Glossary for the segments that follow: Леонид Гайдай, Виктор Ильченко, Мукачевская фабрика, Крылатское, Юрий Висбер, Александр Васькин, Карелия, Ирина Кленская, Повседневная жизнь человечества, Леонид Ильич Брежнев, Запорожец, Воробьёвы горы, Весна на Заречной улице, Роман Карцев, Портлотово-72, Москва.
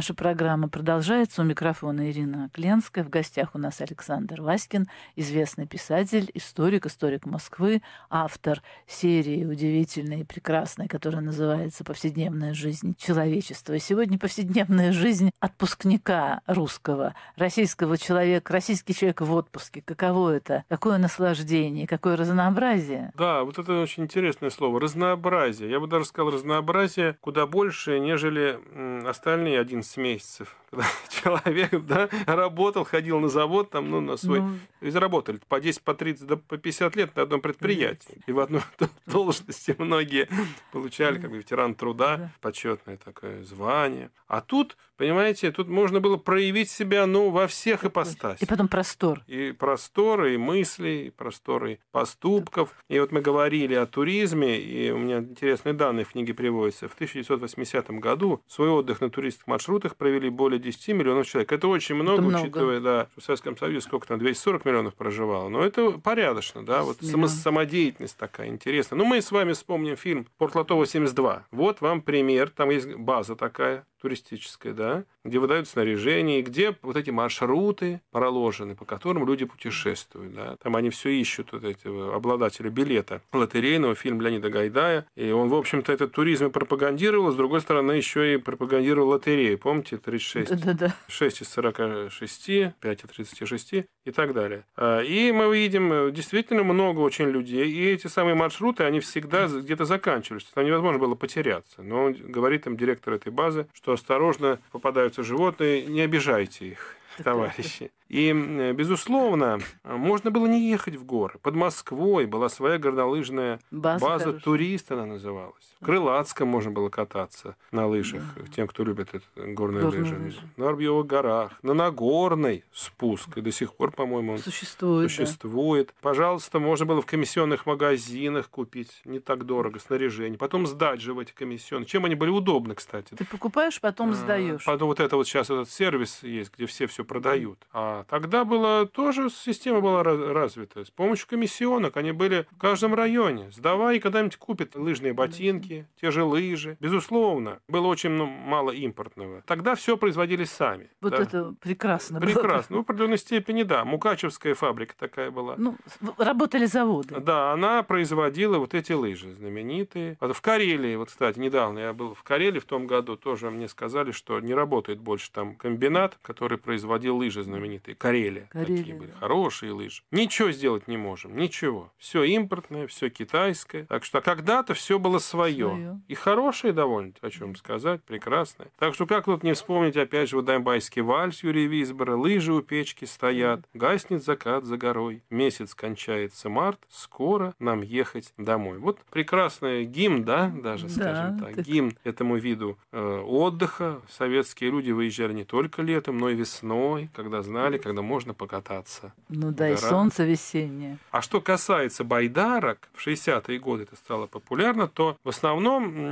Наша программа продолжается. У микрофона Ирина Кленская. В гостях у нас Александр Васькин, известный писатель, историк, историк Москвы, автор серии удивительной и прекрасной, которая называется «Повседневная жизнь человечества». И сегодня повседневная жизнь отпускника русского, российского человека, российский человек в отпуске. Каково это? Какое наслаждение, какое разнообразие? Да, вот это очень интересное слово. Разнообразие. Я бы даже сказал, разнообразие куда больше, нежели остальные 11 месяцев, когда человек, да, работал, ходил на завод, там, ну, на свой... И заработали по 10, по 30, да, по 50 лет на одном предприятии. И в одной должности многие получали, как бы, ветеран труда, почетное такое звание. А тут, понимаете, тут можно было проявить себя, ну, во всех ипостасях. И потом простор. И просторы, и мысли, и просторы поступков. И вот мы говорили о туризме, и у меня интересные данные в книге приводятся. В 1980 году свой отдых на туристских маршрутах провели более 10 миллионов человек. Это очень много, учитывая, да, что в Советском Союзе сколько там, 240 миллионов проживало. Но это порядочно, да, вот самодеятельность такая интересная. Ну, мы с вами вспомним фильм «Портлотово-72». Вот вам пример, там есть база такая туристическая, да, где выдают снаряжение, где вот эти маршруты проложены, по которым люди путешествуют, да. Там они все ищут вот этого обладателя билета лотерейного, фильм Леонида Гайдая. И он, в общем-то, этот туризм и пропагандировал, а с другой стороны, еще и пропагандировал лотерею. Помните, 36? Да-да-да. 6 из 46, 5 из 36 и так далее. И мы видим действительно много очень людей, и эти самые маршруты, они всегда где-то заканчивались. Там невозможно было потеряться. Но он говорит, там, директор этой базы, что осторожно, попадаются животные, не обижайте их, товарищи. И, безусловно, можно было не ехать в горы. Под Москвой была своя горнолыжная база «Турист», она называлась. В Крылатском можно было кататься на лыжах, тем, кто любит горные лыжи. На Воробьёвых горах, на Нагорной спуск. И до сих пор, по-моему, он существует. Да. Пожалуйста, можно было в комиссионных магазинах купить не так дорого снаряжение. Потом сдать же в эти комиссионные. Чем они были удобны, кстати. Ты покупаешь, потом сдаешь. Потом вот это вот сейчас этот сервис есть, где все продают. А тогда была тоже система была развита. С помощью комиссионок они были в каждом районе. Сдавай, и когда-нибудь купят лыжные ботинки, те же лыжи. Безусловно, было очень мало импортного. Тогда все производили сами. Вот да. Это прекрасно. Прекрасно. Ну, в определенной степени, да. Мукачевская фабрика такая была. Ну, работали заводы. Да, она производила вот эти лыжи знаменитые. В Карелии, вот, кстати, недавно я был в Карелии в том году, тоже мне сказали, что не работает больше там комбинат, который производил лыжи знаменитые. Карелия. Такие были. Хорошие лыжи. Ничего сделать не можем. Ничего. Все импортное, все китайское. Так что когда-то все было свое. И хорошее довольно-таки, о чем сказать, прекрасное. Так что как тут не вспомнить, опять же, вот дамбайский вальс Юрия Висбера. Лыжи у печки стоят. Гаснет закат за горой. Месяц кончается март. Скоро нам ехать домой. Вот прекрасный гимн, да, даже, скажем так. Гимн этому виду отдыха. Советские люди выезжали не только летом, но и весной, когда знали, когда можно покататься. Ну да, и солнце весеннее. А что касается байдарок, в 60-е годы это стало популярно, то в основном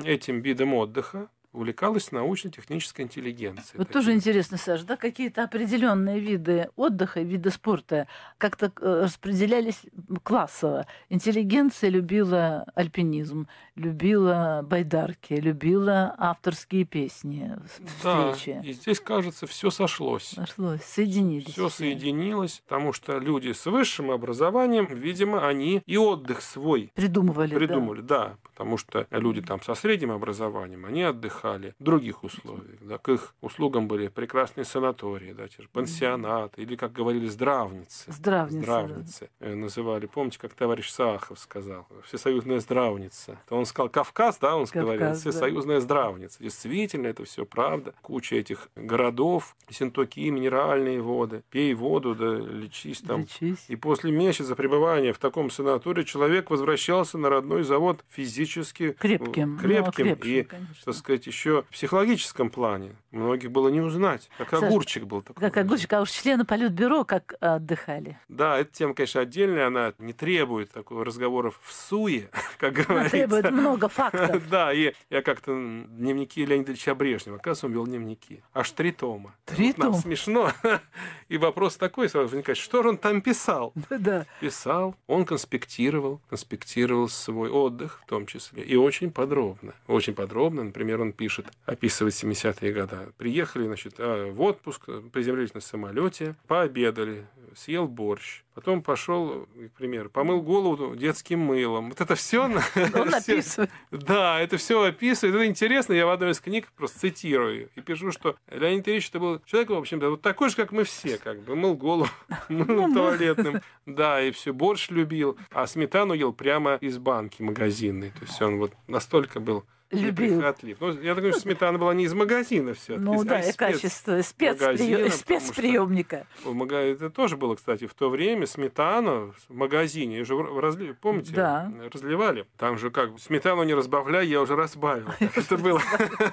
этим видом отдыха увлекалась научно-техническая интеллигенция. Вот тоже интересно, Саша, да, какие-то определенные виды отдыха, виды спорта как-то распределялись классово. Интеллигенция любила альпинизм, любила байдарки, любила авторские песни, встречи. Да, и здесь, кажется, все сошлось. Сошлось, соединились. Все соединилось, потому что люди с высшим образованием, видимо, они и отдых свой придумывали, да, потому что люди там со средним образованием, они отдыхали в других условиях. Да. К их услугам были прекрасные санатории, да, те же пансионаты, или, как говорили, здравницы. Здравницы. Да. Называли. Помните, как товарищ Саахов сказал? Всесоюзная здравница. Он сказал Кавказ, да, он говорил, всесоюзная здравница. Действительно, это все правда. Куча этих городов, синтоки, минеральные воды. Пей воду, да, лечись там. И после месяца пребывания в таком санатории человек возвращался на родной завод физически крепким, конечно. Так сказать, еще в психологическом плане многих было не узнать. Как огурчик был такой. Как огурчик, а уж члены Политбюро как отдыхали. Да, эта тема, конечно, отдельная, она не требует такого разговоров в суе, как говорится. Требует много фактов. Да, и я как-то дневники Леонида Ильича Брежнева, оказывается, он вел дневники. Аж 3 тома. 3 тома? Нам смешно. И вопрос такой сразу возникает, что же он там писал? Да. Писал, он конспектировал свой отдых в том числе, и очень подробно, например, он пишет, описывает 70-е годы Приехали, значит, в отпуск, приземлились на самолете, пообедали, съел борщ. Потом пошел, к примеру, помыл голову детским мылом. Вот это все. Он описывает. Да, это все описывает. Это интересно. Я в одной из книг просто цитирую и пишу, что Леонид Ильич был человеком, в общем-то, вот такой же, как мы все, как бы мыл голову, мыл туалетным. Да, и все, борщ любил, а сметану ел прямо из банки магазинной. То есть он вот настолько был. Любил. Ну, я думаю, что сметана была не из магазина все-таки. Ну да, и качество спецприемника. Это тоже было, кстати, в то время сметану в магазине уже разливали, помните? Да. Разливали. Там же как бы сметану не разбавляй, я уже разбавил. Это была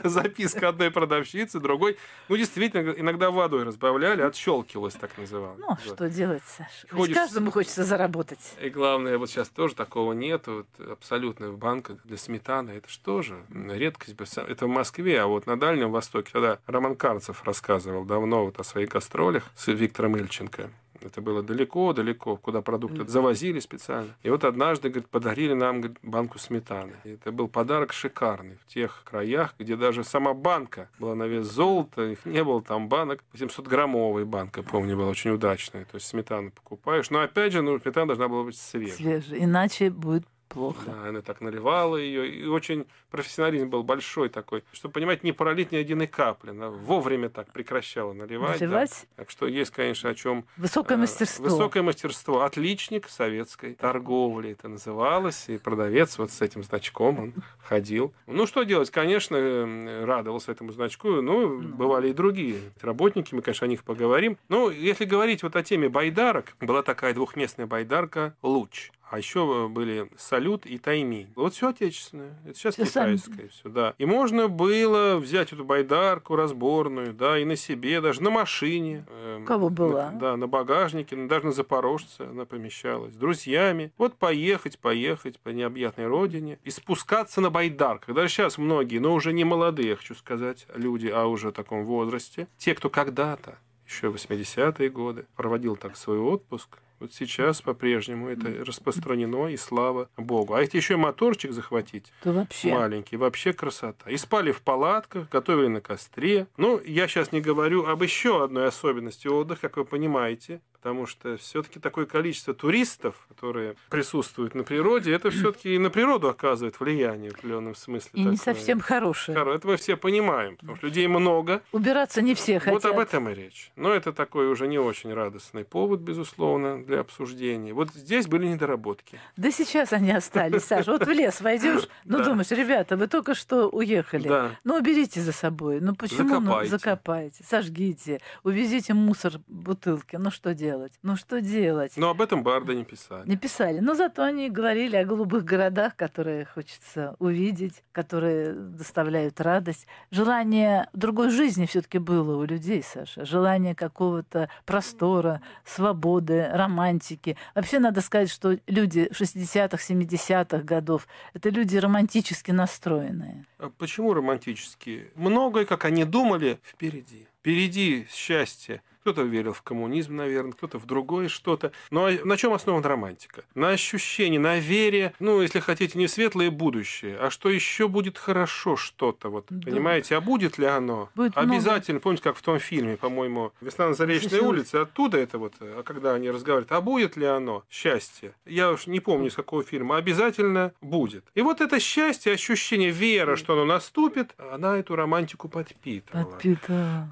записка одной продавщицы, другой. Ну, действительно, иногда водой разбавляли, отщелкивалось, так называемое. Ну, что делать, Саша? Каждому хочется заработать. И главное, вот сейчас тоже такого нет. Абсолютно в банках для сметаны. Это что же? Редкость. Это в Москве, а вот на Дальнем Востоке, когда Роман Карцев рассказывал давно вот о своих гастролях с Виктором Ильченко, это было далеко-далеко, куда продукты завозили специально. И вот однажды, говорит, подарили нам, говорит, банку сметаны. И это был подарок шикарный в тех краях, где даже сама банка была на вес золота, их не было там банок. 700-граммовая банка, помню, была очень удачная. То есть сметану покупаешь. Но опять же, ну, сметана должна была быть свежей. Свежая, иначе будет плохо. Да, она так наливала ее. И очень профессионализм был большой такой. Чтобы понимать, не пролить ни единой капли. Она вовремя так прекращала наливать. Да. Так что есть, конечно, о чем. Высокое мастерство. Высокое мастерство. Отличник советской торговли это называлось. И продавец вот с этим значком он ходил. Ну, что делать? Конечно, радовался этому значку. Ну, бывали и другие работники. Мы, конечно, о них поговорим. Ну, если говорить вот о теме байдарок, была такая двухместная байдарка «Луч». А еще были «Салют» и «Таймень». Вот все отечественное. Это сейчас китайское все, да. И можно было взять эту байдарку разборную, да, и на себе, даже на машине. Кого была? Да, на багажнике, даже на «Запорожце» она помещалась. С друзьями. Вот поехать по необъятной родине и спускаться на байдарках. Даже сейчас многие, но уже не молодые, я хочу сказать, люди, а уже в таком возрасте. Те, кто когда-то, еще в 80-е годы, проводил так свой отпуск. Вот сейчас по-прежнему это распространено, и слава богу. А если еще и моторчик захватить, то вообще маленький, вообще красота. И спали в палатках, готовили на костре. Ну, я сейчас не говорю об еще одной особенности отдыха, как вы понимаете, потому что все-таки такое количество туристов, которые присутствуют на природе, это все-таки и на природу оказывает влияние в определенном смысле. И такое не совсем хорошее. Это мы все понимаем, потому что людей много. Убираться не все хотят. Вот об этом и речь. Но это такой уже не очень радостный повод, безусловно, для обсуждения. Вот здесь были недоработки. Да сейчас они остались, Саша. Вот в лес войдешь, ну думаешь, ребята, вы только что уехали. Ну уберите за собой. Ну почему? Закопайте, сожгите, увезите мусор, бутылки. Ну что делать? Ну, что делать? Но об этом барды не писали. Не писали. Но зато они говорили о голубых городах, которые хочется увидеть, которые доставляют радость. Желание другой жизни все-таки было у людей, Саша. Желание какого-то простора, свободы, романтики. Вообще, надо сказать, что люди 60-х, 70-х годов – это люди романтически настроенные. А почему романтически? Многое, как они думали, впереди. Впереди счастье. Кто-то верил в коммунизм, наверное, кто-то в другое что-то. Но на чем основана романтика? На ощущении, на вере, ну, если хотите, не в светлое будущее, а что еще будет хорошо что-то. Вот, да. Понимаете, а будет ли оно? Будет обязательно. Много. Помните, как в том фильме, по-моему, «Весна на Заречной улице», оттуда это вот, когда они разговаривают, а будет ли оно счастье? Я уж не помню, из какого фильма. Обязательно будет. И вот это счастье, ощущение, вера, что оно наступит, она эту романтику подпитывала.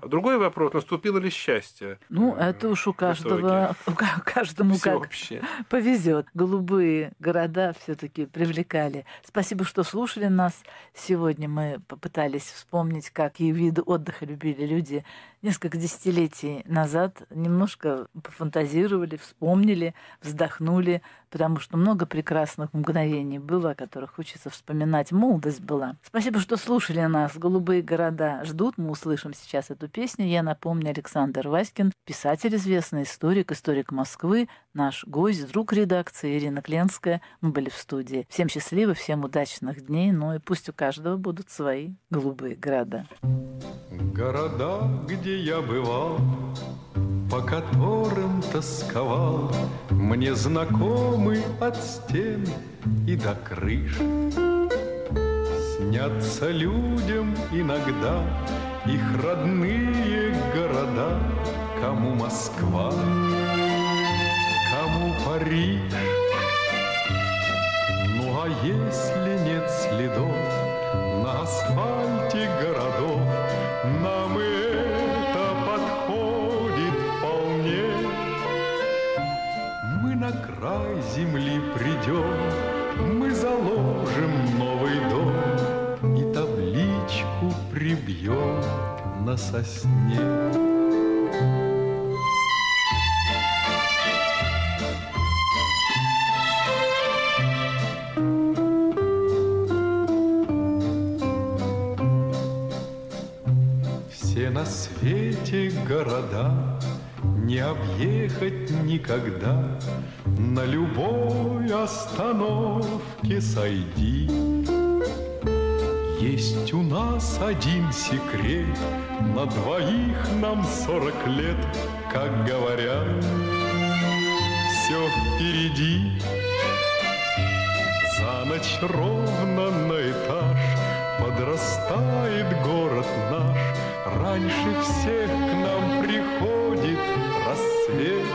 Другой вопрос, наступило ли счастье? Ну, это уж у каждого, каждому как повезет. Голубые города все-таки привлекали. Спасибо, что слушали нас. Сегодня мы попытались вспомнить, какие виды отдыха любили люди несколько десятилетий назад. Немножко пофантазировали, вспомнили, вздохнули, потому что много прекрасных мгновений было, о которых хочется вспоминать. Молодость была. Спасибо, что слушали нас. Голубые города ждут. Мы услышим сейчас эту песню. Я напомню, Александр Васькин, писатель известный, историк, историк Москвы, наш гость, друг редакции Ирина Кленская. Мы были в студии. Всем счастливо, всем удачных дней, ну и пусть у каждого будут свои голубые города. Города, где я бывал, по которым тосковал, мне знакомы от стен и до крыши. Снятся людям иногда их родные города, кому Москва, кому Париж. Ну а если нет следов на асфальте городов, нам и это подходит вполне. Мы на край земли придем, мы заложим новый дом и табличку прибьем на сосне. На свете города не объехать никогда, на любой остановке сойди. Есть у нас один секрет, на двоих нам 40 лет, как говорят, все впереди. За ночь ровно на этаж подрастает город наш. Раньше всех к нам приходит рассвет.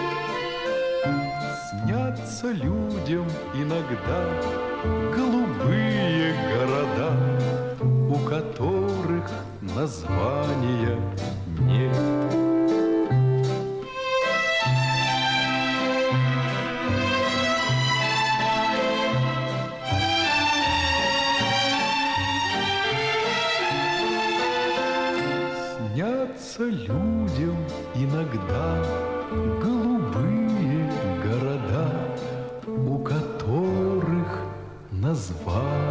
Снятся людям иногда голубые города, у которых названия нет. Людям иногда голубые города, у которых названия